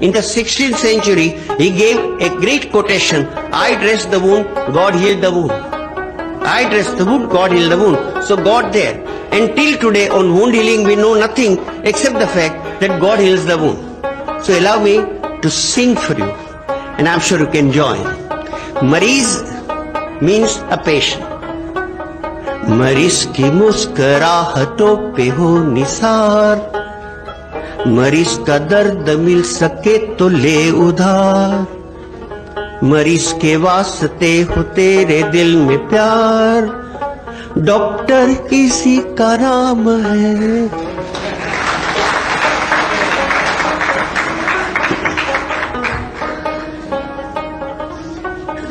In the 16th century, he gave a great quotation, I dressed the wound, God healed the wound. I dressed the wound, God healed the wound. So God there. Until today on wound healing we know nothing except the fact that God heals the wound. So allow me to sing for you, and I'm sure you can join. Mariz means a patient. मरीज की मुस्कराहटों पे हो निसार, मरीज का दर्द मिल सके तो ले उधार, मरीज के वास्ते हो तेरे दिल में प्यार, डॉक्टर इसी का नाम है।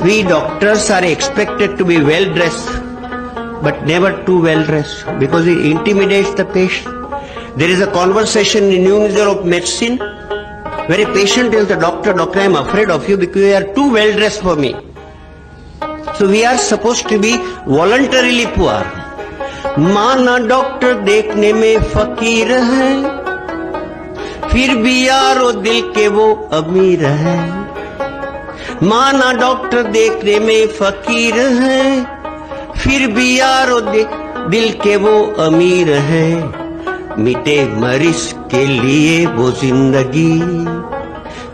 We doctors are expected to be well dressed, but never too well dressed, because it intimidates the patient. There is a conversation in New Museum of Medicine where a patient tells the doctor, Doctor, I am afraid of you because you are too well dressed for me. So we are supposed to be voluntarily poor. माना doctor देखने में फकीर है, फिर भी यारो दिल के वो अमीर है। माना डॉक्टर देखने में फकीर है, फिर भी यारो दिल के वो अमीर है। मिटे मरीज के लिए वो जिंदगी,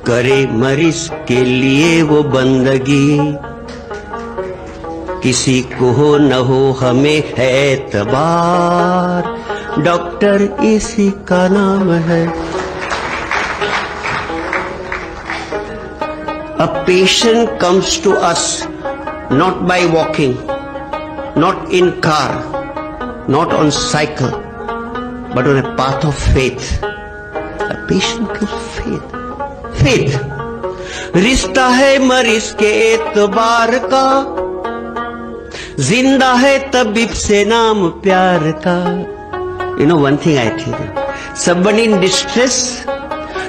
करे मरीज के लिए वो बंदगी। किसी को हो न हो हमें है एतबार, डॉक्टर इसी का नाम है। A patient comes to us not by walking, not in car, not on cycle, but on a path of faith. A patient gives faith. Faith. रिश्ता है मरीज के एतबार का, जिंदा है तबीब से नाम प्यार का. You know one thing I think. Someone in distress,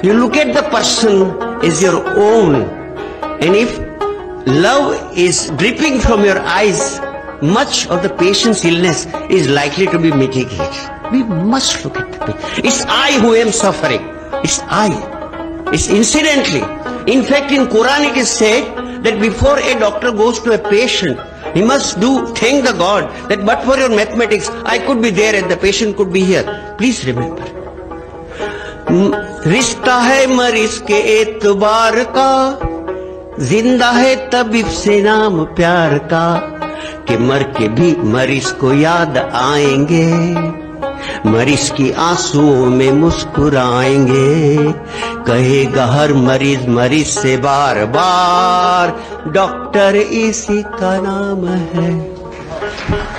you look at the person as your own, and if love is dripping from your eyes, much of the patient's illness is likely to be mitigated. We must look at the patient. It's I who am suffering. It's I. It's incidentally. In fact, in Quran it is said that before a doctor goes to a patient, he must thank the God that but for your mathematics, I could be there and the patient could be here. Please remember. Rishta hai mariz ke etbar ka, zinda hai tabib se naam pyar ka. कि मर के भी मरीज को याद आएंगे, मरीज की आंसुओं में मुस्कुराएंगे. कहेगा हर मरीज मरीज से बार बार, डॉक्टर इसी का नाम है.